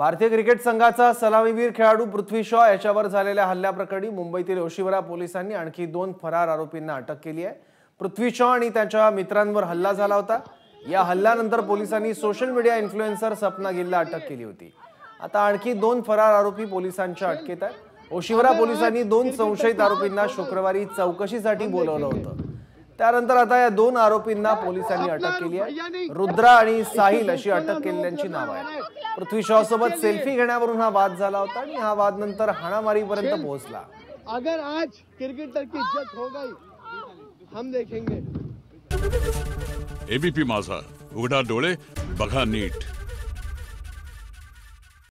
भारतीय क्रिकेट संघाचा सलामीवीर खेळाडू पृथ्वी शॉ याच्यावर झालेल्या हल्ल्याप्रकरणी मुंबईतील ओशिवरा पोलिसांनी आणखी दोन फरार आरोपींना अटक केली आहे। पृथ्वी शॉ आणि त्याच्या मित्रांवर हल्ला झाला होता। या हल्ल्यानंतर पोलिसांनी सोशल मीडिया इन्फ्लुएन्सर सपना गिलला अटक केली होती। आता आणखी दोन फरार आरोपी पोलिसांच्या अटकेत आहेत। ओशिवरा पोलिसांनी दोन संशयित आरोपींना शुक्रवारी चौकशीसाठी बोलवलं होतं। त्यानंतर आता या दोन आरोपींना पोलिसांनी अटक केली आहे। रुद्रा आणि साहिल अशी अटक केलेल्यांची नावं आहेत। पृथ्वी शॉ सोबत सेल्फी घेण्यावरून हा वाद झाला होता आणि हा वाद नंतर हाणामारीपर्यंत पोहोचला। अगर आज क्रिकेटर की इज्जत हो गई हम देखेंगे। एबीपी माझा, उघडा डोळे बघा नीट।